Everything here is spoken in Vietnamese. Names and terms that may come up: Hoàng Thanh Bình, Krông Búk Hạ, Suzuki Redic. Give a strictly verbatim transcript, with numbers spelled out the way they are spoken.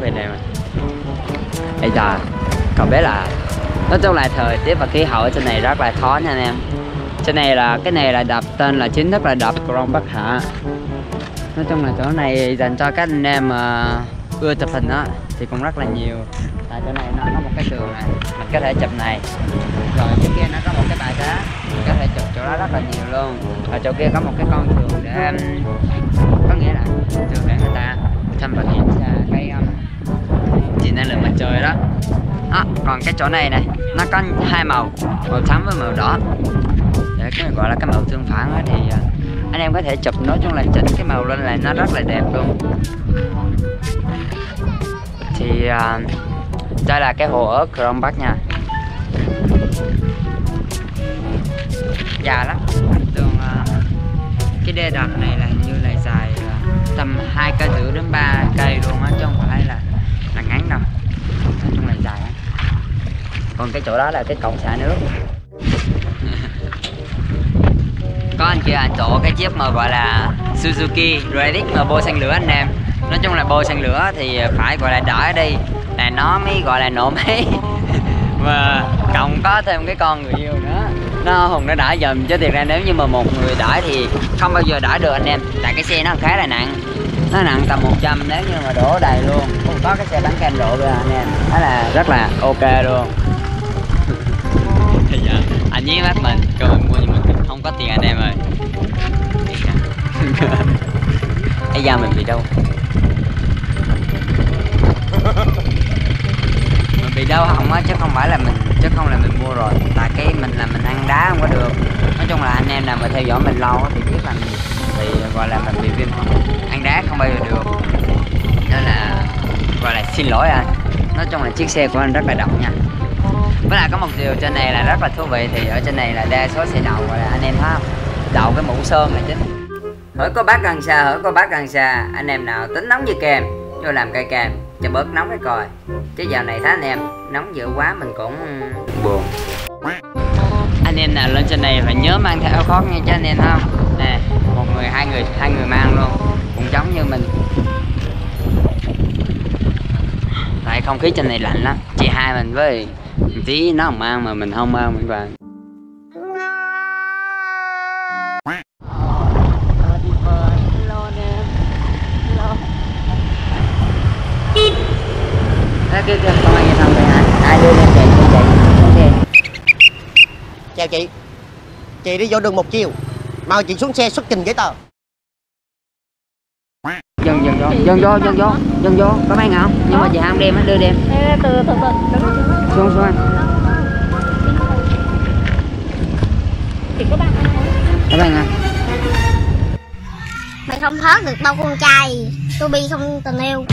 Việt Nam. Bây giờ cậu biết là nói chung là thời tiết và khí hậu ở trên này rất là khó nha anh em. Trên này là cái này là đập tên là chính thức là đập Krông Búk Hạ. Nói chung là chỗ này dành cho các anh em mà ưa chụp hình đó thì cũng rất là nhiều. Tại chỗ này nó có một cái tường này, mình có thể chụp này. Rồi chỗ kia nó có một cái bãi đá, mình có thể chụp chỗ đó rất là nhiều luôn. Ở chỗ kia có một cái con đường để có nghĩa là tường để người ta thăm và kiểm tra cái chỉ năng lượng mặt trời đó. Đó, còn cái chỗ này này nó có hai màu, màu trắng với màu đỏ. Để cái gọi là cái màu tương phản đó thì anh em có thể chụp, nói chung là chỉnh cái màu lên là nó rất là đẹp luôn. Thì uh, đây là cái hồ ở Krông Búk nha, già lắm. Tường uh, cái đê đập này là hình như là dài uh, tầm hai cây rưỡi đến ba cây luôn á, chứ không phải là là ngắn đâu. Nói chung là dài lắm. Còn cái chỗ đó là cái cổng xả nước. Có anh kia chỗ cái chiếc mà gọi là Suzuki Redic mà bôi xăng lửa anh em. Nói chung là bôi xăng lửa thì phải gọi là đỏ đi là nó mới gọi là nổ máy. Mà cộng có thêm cái con người yêu nữa, nó hùng nó đãi dùm, chứ thiệt ra nếu như mà một người đãi thì không bao giờ đãi được anh em. Tại cái xe nó khá là nặng, nó nặng tầm một trăm nếu như mà đổ đầy luôn. Không có cái xe bán cam độ rồi anh em, đó là rất là ok luôn. Thì giờ anh nhé mắt mình cho mình mua, nhưng mình không có tiền anh em ơi. Bây giờ mình bị đâu? Mình bị đau họng á, chứ không phải là mình chứ không là mình mua rồi. Tại cái mình là mình ăn đá không có được. Nói chung là anh em nào mà theo dõi mình lâu thì biết là mình thì gọi là mình bị viêm ăn đá không bao giờ được. Nên là gọi là xin lỗi anh. Nói chung là chiếc xe của anh rất là độc nha. Với lại có một điều trên này là rất là thú vị, thì ở trên này là đa số xe đậu, gọi là anh em thấy không? Đậu cái mũ sơn là chính. Hỡi cô bác gần xa, hỡi cô bác gần xa, anh em nào tính nóng như kèm, vô làm cây kèm cho bớt nóng cái còi. Chứ giờ này thấy anh em nóng dữ quá mình cũng buồn. Anh em nào lên trên này phải nhớ mang theo áo khoác nha, chứ anh em không nè, một người hai người hai người mang luôn, cũng giống như mình. Tại không khí trên này lạnh lắm, chị hai mình với tí nó không mang mà mình không mang mình vào. Kêu kêu công an giao thông rồi hả? Ai đưa lên chạy chị chạy xuống xe. Chào chị, chị đi vô đường một chiều, mau chị xuống xe xuất trình giấy tờ. Dần dần vô, dần vô, dần vô, dần vô, có mấy ngọn, nhưng mà chị không đem, đưa đem. Từ từ từ từ. Xuống xuống anh. Chị có bạn không? Có bạn không? Mày không thoát được bao con trai, tôi bị không tình yêu.